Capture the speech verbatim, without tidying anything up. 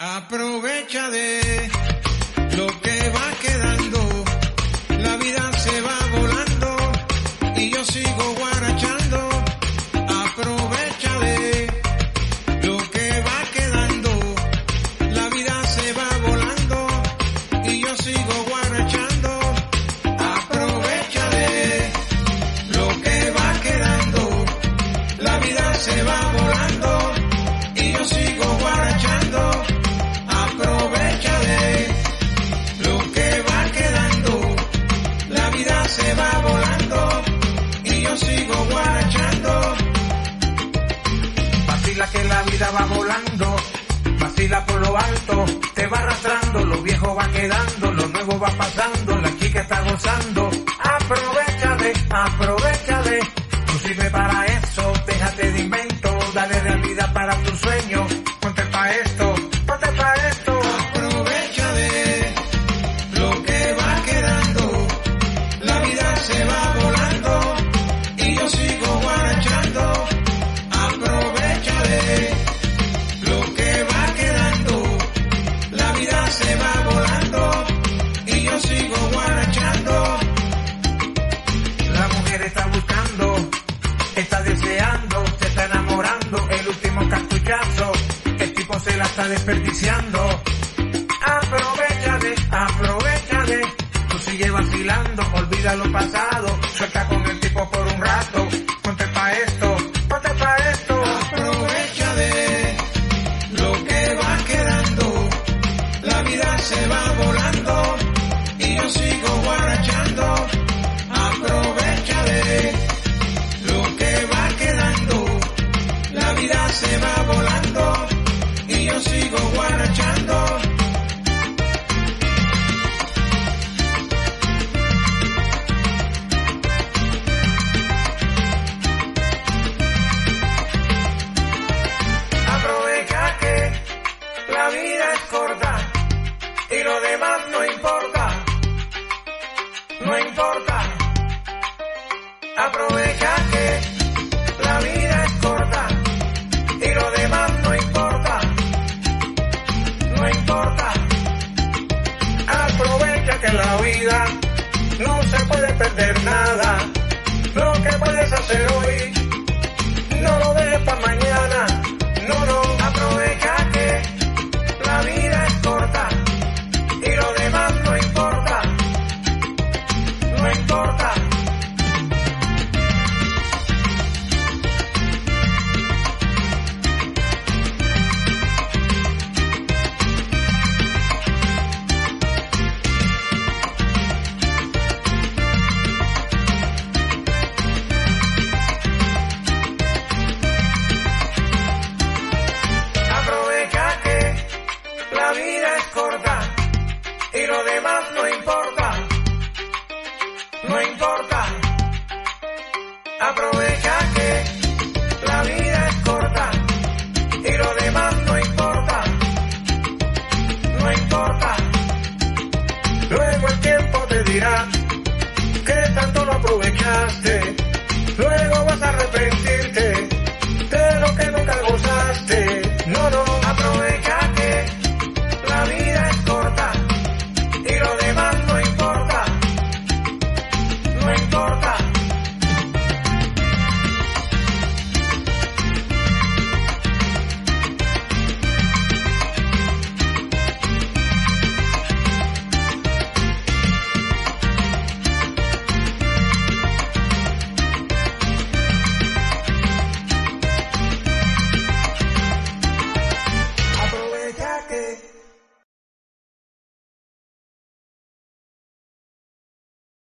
Aprovecha de lo que va quedando, la vida se va volando y yo sigo guarachando. Aprovecha de lo que va quedando, la vida se va volando y yo sigo guarachando. Aprovecha de lo que va quedando, la vida se va volando y yo sigo guarachando. Se va volando y yo sigo guarachando. Vacila que la vida va volando, vacila por lo alto, te va arrastrando, lo viejo va quedando, lo nuevo va pasando, la chica está gozando. Aprovecha de, aprovecha de, tú sirves para eso, déjate de invento, dale realidad para tu sueño, ponte pa' esto, ponte pa' esto. Aprovecha de lo que va quedando, la vida se va volando y yo sigo guarachando. Aprovecha de lo que va quedando, la vida se va volando y yo sigo guarachando. La mujer está buscando, está deseando, se está enamorando, el último cartuchazo, el tipo se la está desperdiciando. Aprovecha de, aprovecha de, sigue vacilando, olvida lo pasado, suelta con el tipo por un rato, ponte pa' esto, ponte pa' esto. Aprovecha de lo que va quedando, la vida se va volando y yo sigo guarachando. Aprovecha de lo que va quedando, la vida se va volando y yo sigo guarachando. La vida es corta y lo demás no importa, no importa. Aprovecha que la vida es corta y lo demás no importa, no importa. Aprovecha que en la vida no se puede perder nada, lo que puedes hacer hoy no lo dejes para mañana, no, no. Aprovecha que la vida es corta y lo demás no importa, no importa. La vida es corta y lo demás no importa, no importa. Aprovecha que la vida es corta y lo demás no importa, no importa. Luego el tiempo te dirá que tanto lo aprovechaste, luego vas a arrepentirte de lo que nunca gozaste. No, no, aprovecha. La vida es corta y lo demás no importa, no importa. Aprovecha que